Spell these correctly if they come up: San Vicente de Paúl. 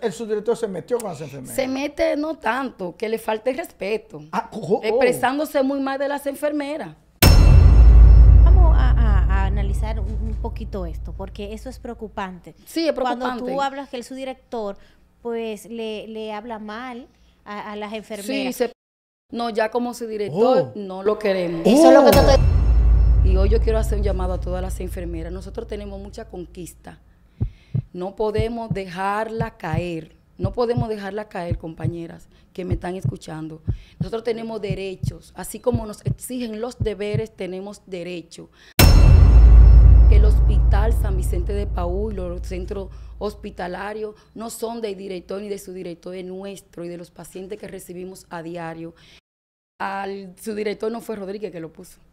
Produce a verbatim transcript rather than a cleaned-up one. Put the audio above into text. El subdirector se metió con las enfermeras. Se mete, no tanto, que le falte respeto. Ah, oh, oh. Expresándose muy mal de las enfermeras. Vamos a, a, a analizar un, un poquito esto, porque eso es preocupante. Sí, es preocupante. Cuando tú hablas que el subdirector, pues, le, le habla mal a, a las enfermeras. Sí, se... No, ya como subdirector, oh. no lo queremos. Oh. Eso es lo que te... Y hoy yo quiero hacer un llamado a todas las enfermeras. Nosotros tenemos mucha conquista. No podemos dejarla caer, no podemos dejarla caer, compañeras que me están escuchando. Nosotros tenemos derechos, así como nos exigen los deberes, tenemos derecho. El hospital San Vicente de Paúl, los centros hospitalarios, no son del director ni de su director, es nuestro y de los pacientes que recibimos a diario. Al, su director no fue Rodríguez que lo puso.